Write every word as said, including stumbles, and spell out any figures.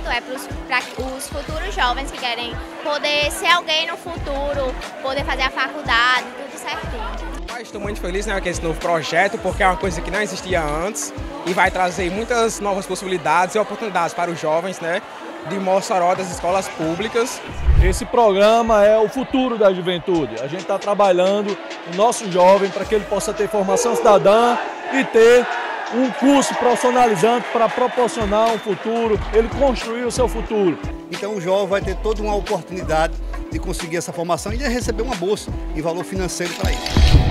projeto é para os futuros jovens que querem poder ser alguém no futuro, poder fazer a faculdade, tudo certinho. Estou muito feliz, né, com esse novo projeto, porque é uma coisa que não existia antes e vai trazer muitas novas possibilidades e oportunidades para os jovens, né, de Mossoró, das escolas públicas. Esse programa é o futuro da juventude. A gente está trabalhando o nosso jovem para que ele possa ter formação cidadã e ter um curso profissionalizante para proporcionar um futuro, ele construir o seu futuro. Então o jovem vai ter toda uma oportunidade de conseguir essa formação e de receber uma bolsa em valor financeiro para ele.